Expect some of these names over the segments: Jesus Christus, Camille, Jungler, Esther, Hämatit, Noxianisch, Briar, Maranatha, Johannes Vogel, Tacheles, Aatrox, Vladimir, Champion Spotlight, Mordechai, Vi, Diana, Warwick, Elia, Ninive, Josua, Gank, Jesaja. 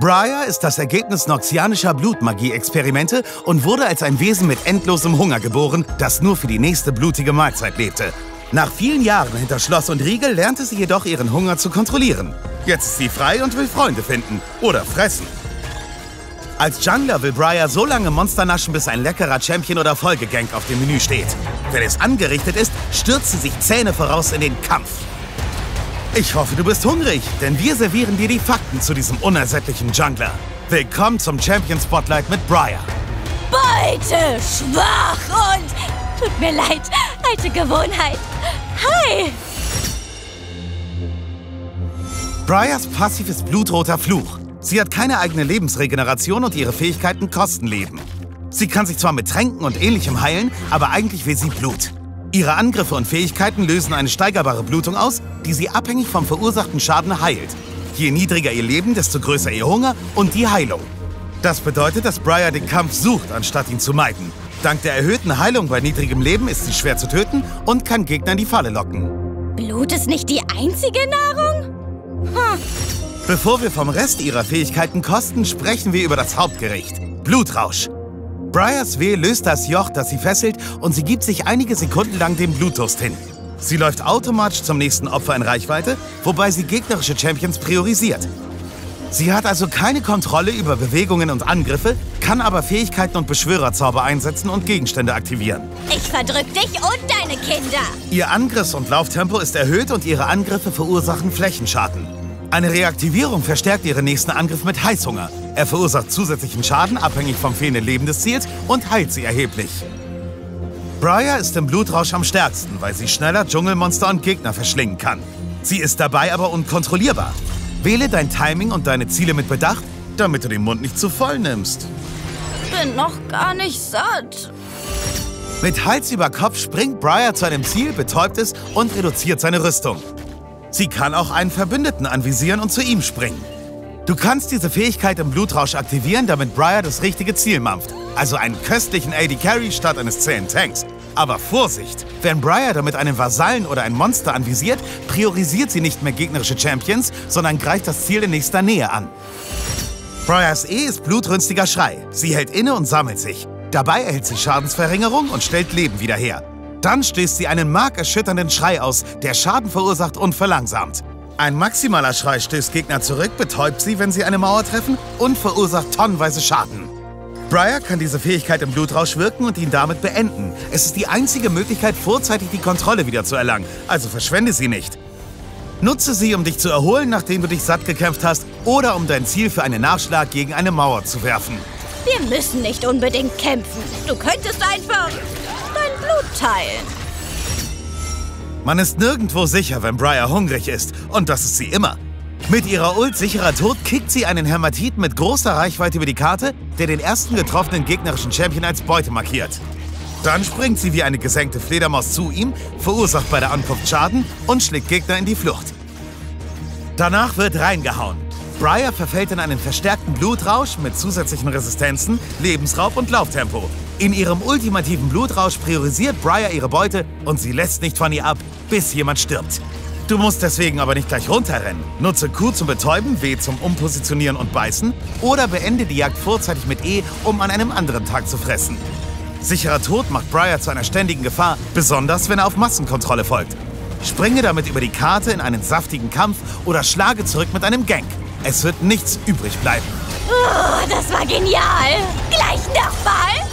Briar ist das Ergebnis noxianischer Blutmagie-Experimente und wurde als ein Wesen mit endlosem Hunger geboren, das nur für die nächste blutige Mahlzeit lebte. Nach vielen Jahren hinter Schloss und Riegel lernte sie jedoch, ihren Hunger zu kontrollieren. Jetzt ist sie frei und will Freunde finden oder fressen. Als Jungler will Briar so lange Monster naschen, bis ein leckerer Champion oder Folgegang auf dem Menü steht. Wenn es angerichtet ist, stürzt sie sich Zähne voraus in den Kampf. Ich hoffe, du bist hungrig, denn wir servieren dir die Fakten zu diesem unersättlichen Jungler. Willkommen zum Champion Spotlight mit Briar. Beute, schwach und... Tut mir leid, alte Gewohnheit. Hi! Briars Passiv ist blutroter Fluch. Sie hat keine eigene Lebensregeneration und ihre Fähigkeiten kosten Leben. Sie kann sich zwar mit Tränken und Ähnlichem heilen, aber eigentlich will sie Blut. Ihre Angriffe und Fähigkeiten lösen eine steigerbare Blutung aus, die sie abhängig vom verursachten Schaden heilt. Je niedriger ihr Leben, desto größer ihr Hunger und die Heilung. Das bedeutet, dass Briar den Kampf sucht, anstatt ihn zu meiden. Dank der erhöhten Heilung bei niedrigem Leben ist sie schwer zu töten und kann Gegner in die Falle locken. Blut ist nicht die einzige Nahrung? Hm. Bevor wir vom Rest ihrer Fähigkeiten kosten, sprechen wir über das Hauptgericht: Blutrausch. Briars Weh löst das Joch, das sie fesselt, und sie gibt sich einige Sekunden lang dem Blutdurst hin. Sie läuft automatisch zum nächsten Opfer in Reichweite, wobei sie gegnerische Champions priorisiert. Sie hat also keine Kontrolle über Bewegungen und Angriffe, kann aber Fähigkeiten und Beschwörerzauber einsetzen und Gegenstände aktivieren. Ich verdrück dich und deine Kinder! Ihr Angriffs- und Lauftempo ist erhöht und ihre Angriffe verursachen Flächenschaden. Eine Reaktivierung verstärkt ihren nächsten Angriff mit Heißhunger. Er verursacht zusätzlichen Schaden, abhängig vom fehlenden Leben des Ziels, und heilt sie erheblich. Briar ist im Blutrausch am stärksten, weil sie schneller Dschungelmonster und Gegner verschlingen kann. Sie ist dabei aber unkontrollierbar. Wähle dein Timing und deine Ziele mit Bedacht, damit du den Mund nicht zu voll nimmst. Bin noch gar nicht satt. Mit Hals über Kopf springt Briar zu einem Ziel, betäubt es und reduziert seine Rüstung. Sie kann auch einen Verbündeten anvisieren und zu ihm springen. Du kannst diese Fähigkeit im Blutrausch aktivieren, damit Briar das richtige Ziel mampft. Also einen köstlichen AD Carry statt eines zähen Tanks. Aber Vorsicht! Wenn Briar damit einen Vasallen oder ein Monster anvisiert, priorisiert sie nicht mehr gegnerische Champions, sondern greift das Ziel in nächster Nähe an. Briars E ist blutrünstiger Schrei. Sie hält inne und sammelt sich. Dabei erhält sie Schadensverringerung und stellt Leben wieder her. Dann stößt sie einen markerschütternden Schrei aus, der Schaden verursacht und verlangsamt. Ein maximaler Schrei stößt Gegner zurück, betäubt sie, wenn sie eine Mauer treffen, und verursacht tonnenweise Schaden. Briar kann diese Fähigkeit im Blutrausch wirken und ihn damit beenden. Es ist die einzige Möglichkeit, vorzeitig die Kontrolle wieder zu erlangen, also verschwende sie nicht. Nutze sie, um dich zu erholen, nachdem du dich satt gekämpft hast, oder um dein Ziel für einen Nachschlag gegen eine Mauer zu werfen. Wir müssen nicht unbedingt kämpfen. Du könntest einfach dein Blut teilen. Man ist nirgendwo sicher, wenn Briar hungrig ist. Und das ist sie immer. Mit ihrer Ult Sicherer Tod kickt sie einen Hämatiten mit großer Reichweite über die Karte, der den ersten getroffenen gegnerischen Champion als Beute markiert. Dann springt sie wie eine gesenkte Fledermaus zu ihm, verursacht bei der Ankunft Schaden und schlägt Gegner in die Flucht. Danach wird reingehauen. Briar verfällt in einen verstärkten Blutrausch mit zusätzlichen Resistenzen, Lebensraub und Lauftempo. In ihrem ultimativen Blutrausch priorisiert Briar ihre Beute und sie lässt nicht von ihr ab, bis jemand stirbt. Du musst deswegen aber nicht gleich runterrennen. Nutze Q zum Betäuben, W zum Umpositionieren und Beißen oder beende die Jagd vorzeitig mit E, um an einem anderen Tag zu fressen. Sicherer Tod macht Briar zu einer ständigen Gefahr, besonders wenn er auf Massenkontrolle folgt. Springe damit über die Karte in einen saftigen Kampf oder schlage zurück mit einem Gank. Es wird nichts übrig bleiben. Oh, das war genial! Gleich nochmal!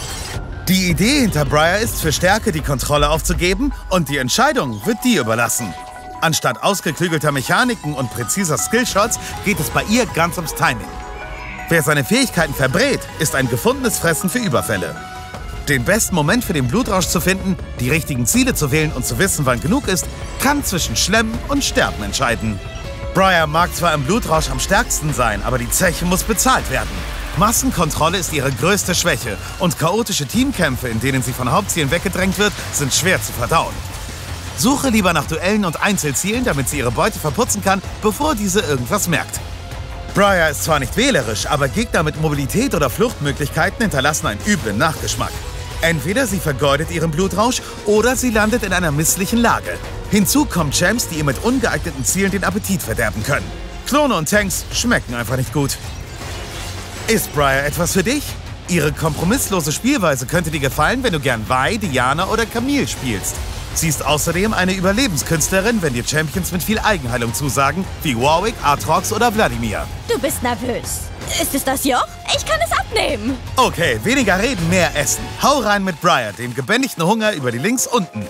Die Idee hinter Briar ist, für Stärke die Kontrolle aufzugeben und die Entscheidung wird dir überlassen. Anstatt ausgeklügelter Mechaniken und präziser Skillshots geht es bei ihr ganz ums Timing. Wer seine Fähigkeiten verbrät, ist ein gefundenes Fressen für Überfälle. Den besten Moment für den Blutrausch zu finden, die richtigen Ziele zu wählen und zu wissen, wann genug ist, kann zwischen Schlemmen und Sterben entscheiden. Briar mag zwar im Blutrausch am stärksten sein, aber die Zeche muss bezahlt werden. Massenkontrolle ist ihre größte Schwäche und chaotische Teamkämpfe, in denen sie von Hauptzielen weggedrängt wird, sind schwer zu verdauen. Suche lieber nach Duellen und Einzelzielen, damit sie ihre Beute verputzen kann, bevor diese irgendwas merkt. Briar ist zwar nicht wählerisch, aber Gegner mit Mobilität oder Fluchtmöglichkeiten hinterlassen einen üblen Nachgeschmack. Entweder sie vergeudet ihren Blutrausch oder sie landet in einer misslichen Lage. Hinzu kommen Champs, die ihr mit ungeeigneten Zielen den Appetit verderben können. Klone und Tanks schmecken einfach nicht gut. Ist Briar etwas für dich? Ihre kompromisslose Spielweise könnte dir gefallen, wenn du gern Vi, Diana oder Camille spielst. Sie ist außerdem eine Überlebenskünstlerin, wenn dir Champions mit viel Eigenheilung zusagen, wie Warwick, Aatrox oder Vladimir. Du bist nervös. Ist es das Joch? Ich kann es abnehmen. Okay, weniger reden, mehr essen. Hau rein mit Briar, dem gebändigten Hunger über die Links unten.